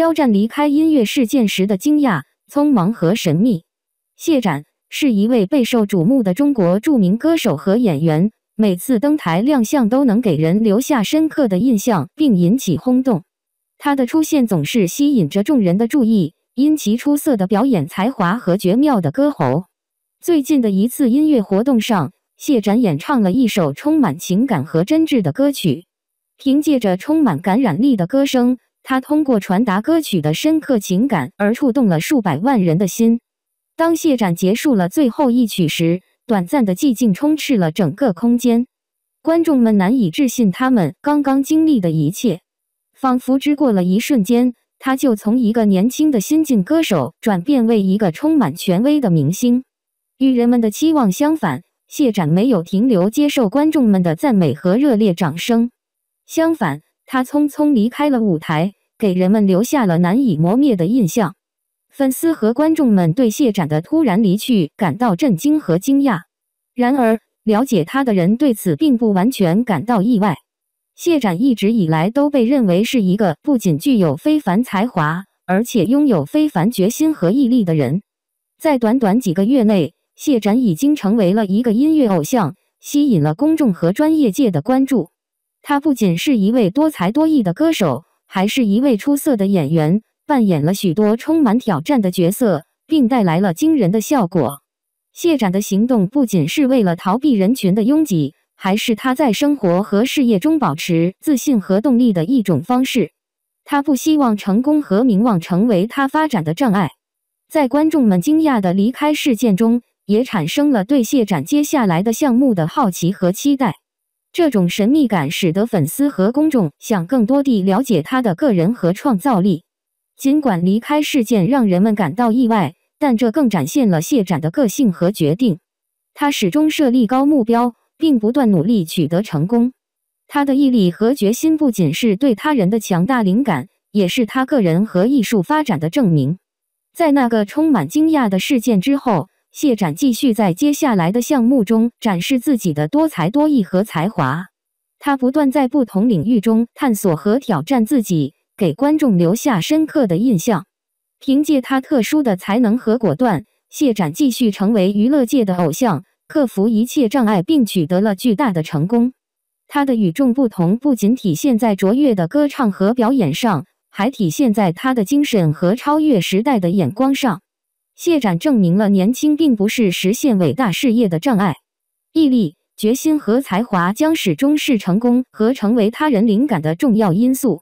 肖战离开音乐事件时的惊讶、匆忙和神秘。谢展是一位备受瞩目的中国著名歌手和演员，每次登台亮相都能给人留下深刻的印象，并引起轰动。他的出现总是吸引着众人的注意，因其出色的表演才华和绝妙的歌喉。最近的一次音乐活动上，谢展演唱了一首充满情感和真挚的歌曲。凭借着充满感染力的歌声，他通过传达歌曲的深刻情感而触动了数百万人的心。当谢展结束了最后一曲时，短暂的寂静充斥了整个空间，观众们难以置信他们刚刚经历的一切，仿佛只过了一瞬间，他就从一个年轻的新晋歌手转变为一个充满权威的明星。与人们的期望相反，谢展没有停留接受观众们的赞美和热烈掌声，相反，他匆匆离开了舞台，给人们留下了难以磨灭的印象。粉丝和观众们对谢展的突然离去感到震惊和惊讶，然而了解他的人对此并不完全感到意外。谢展一直以来都被认为是一个不仅具有非凡才华，而且拥有非凡决心和毅力的人。在短短几个月内，谢展已经成为了一个音乐偶像，吸引了公众和专业界的关注。他不仅是一位多才多艺的歌手，还是一位出色的演员，扮演了许多充满挑战的角色，并带来了惊人的效果。谢展的行动不仅是为了逃避人群的拥挤，还是他在生活和事业中保持自信和动力的一种方式。他不希望成功和名望成为他发展的障碍。在观众们惊讶的离开事件中，也产生了对谢展接下来的项目的好奇和期待。这种神秘感使得粉丝和公众想更多地了解他的个人和创造力。尽管离开事件让人们感到意外，但这更展现了谢展的个性和决定。他始终设立高目标，并不断努力取得成功。他的毅力和决心不仅是对他人的强大灵感，也是他个人和艺术发展的证明。在那个充满惊讶的事件之后，谢展继续在接下来的项目中展示自己的多才多艺和才华。他不断在不同领域中探索和挑战自己，给观众留下深刻的印象。凭借他特殊的才能和果断，谢展继续成为娱乐界的偶像，克服一切障碍并取得了巨大的成功。他的与众不同不仅体现在卓越的歌唱和表演上，还体现在他的精神和超越时代的眼光上。谢展证明了年轻并不是实现伟大事业的障碍，毅力、决心和才华将始终是成功和成为他人灵感的重要因素。